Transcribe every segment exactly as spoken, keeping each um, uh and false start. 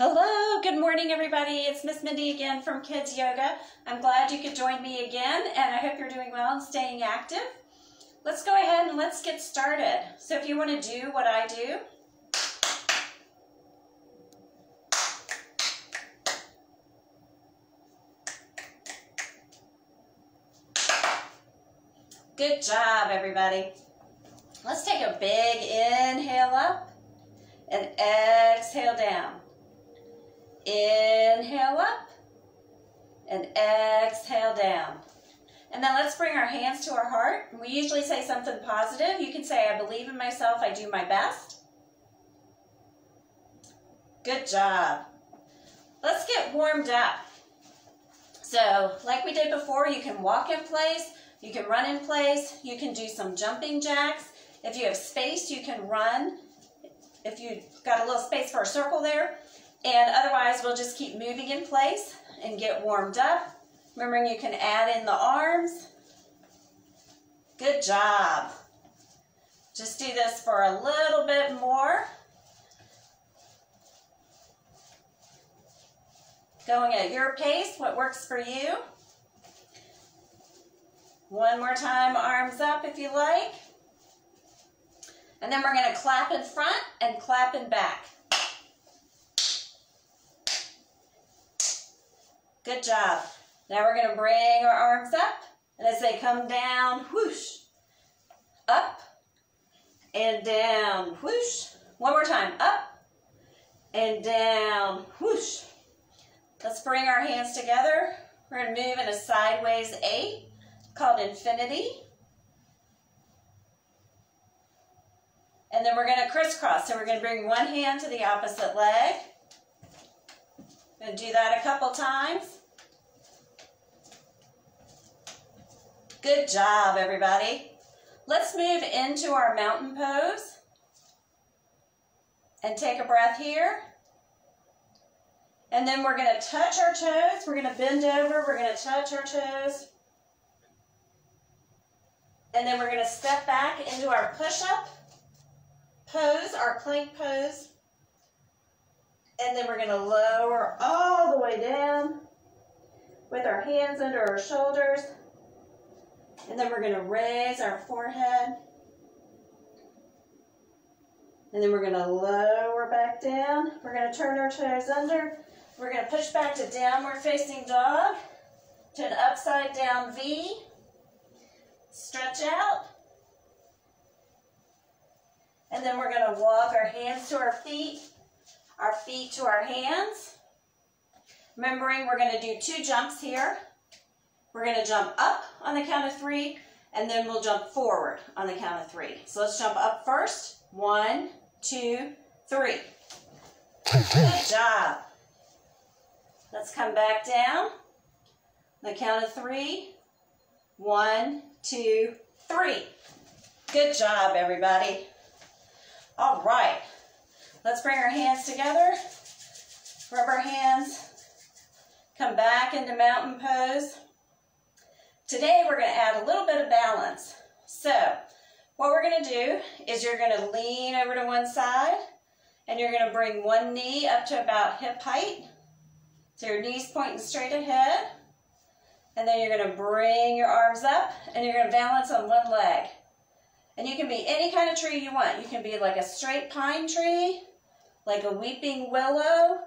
Hello, good morning everybody. It's Miss Mindy again from Kids Yoga. I'm glad you could join me again, and I hope you're doing well and staying active. Let's go ahead and let's get started. So if you want to do what I do, good job everybody. Let's take a big inhale up and exhale down. Inhale up and exhale down. And then let's bring our hands to our heart. We usually say something positive. You can say, I believe in myself, I do my best. Good job. Let's get warmed up. So like we did before, you can walk in place, you can run in place, you can do some jumping jacks. If you have space, you can run. If you've got a little space for a circle there. And otherwise, we'll just keep moving in place and get warmed up. Remembering you can add in the arms. Good job. Just do this for a little bit more. Going at your pace, what works for you. One more time, arms up if you like. And then we're going to clap in front and clap in back. Good job. Now we're going to bring our arms up, and as they come down, whoosh, up, and down, whoosh. One more time, up, and down, whoosh. Let's bring our hands together. We're going to move in a sideways eight called infinity. And then we're going to crisscross. So we're going to bring one hand to the opposite leg. I'm going to do that a couple times. Good job, everybody. Let's move into our mountain pose and take a breath here. And then we're going to touch our toes. We're going to bend over. We're going to touch our toes. And then we're going to step back into our push-up pose, our plank pose. And then we're going to lower all the way down with our hands under our shoulders. And then we're going to raise our forehead. And then we're going to lower back down. We're going to turn our toes under. We're going to push back to downward facing dog, to an upside down V. Stretch out. And then we're going to walk our hands to our feet, our feet to our hands. Remembering we're going to do two jumps here. We're going to jump up on the count of three, and then we'll jump forward on the count of three. So let's jump up first. One, two, three. Good job. Let's come back down. On the count of three. One, two, three. Good job, everybody. All right. Let's bring our hands together. Rub our hands. Come back into mountain pose. Today, we're going to add a little bit of balance. So what we're going to do is you're going to lean over to one side, and you're going to bring one knee up to about hip height. So your knee's pointing straight ahead. And then you're going to bring your arms up, and you're going to balance on one leg. And you can be any kind of tree you want. You can be like a straight pine tree, like a weeping willow,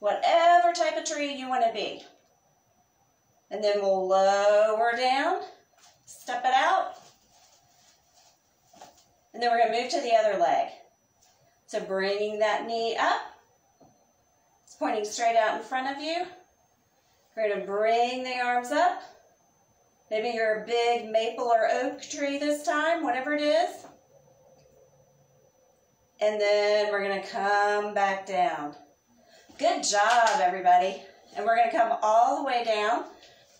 whatever type of tree you want to be. And then we'll lower down, step it out, and then we're going to move to the other leg. So bringing that knee up, it's pointing straight out in front of you. We're going to bring the arms up. Maybe you're a big maple or oak tree this time, whatever it is. And then we're going to come back down. Good job, everybody. And we're going to come all the way down.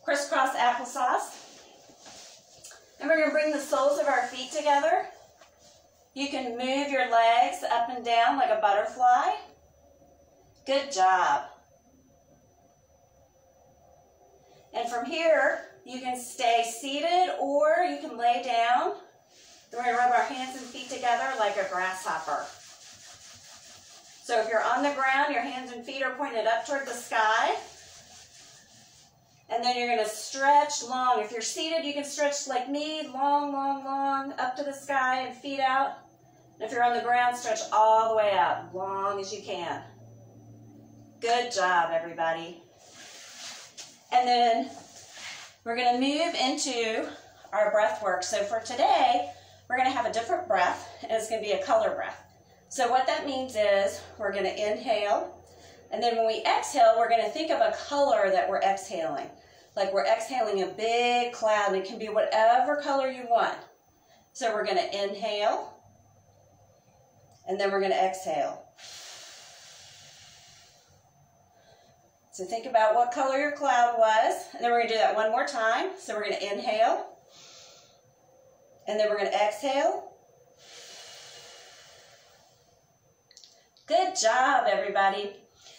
Crisscross applesauce. And we're going to bring the soles of our feet together. You can move your legs up and down like a butterfly. Good job. And from here, you can stay seated or you can lay down. We're going to rub our hands and feet together like a grasshopper. So if you're on the ground, your hands and feet are pointed up toward the sky. And then you're going to stretch long. If you're seated, you can stretch like me, long, long, long, up to the sky and feet out. And if you're on the ground, stretch all the way up, long as you can. Good job, everybody. And then we're going to move into our breath work. So for today, we're going to have a different breath, and it's going to be a color breath. So what that means is we're going to inhale. And then when we exhale, we're going to think of a color that we're exhaling. Like we're exhaling a big cloud. It can be whatever color you want. So we're going to inhale. And then we're going to exhale. So think about what color your cloud was. And then we're going to do that one more time. So we're going to inhale. And then we're going to exhale. Good job, everybody.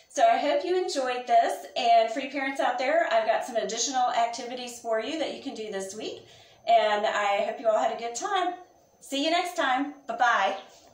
So I hope you enjoyed this, and for you parents out there, I've got some additional activities for you that you can do this week, and I hope you all had a good time. See you next time. Bye-bye.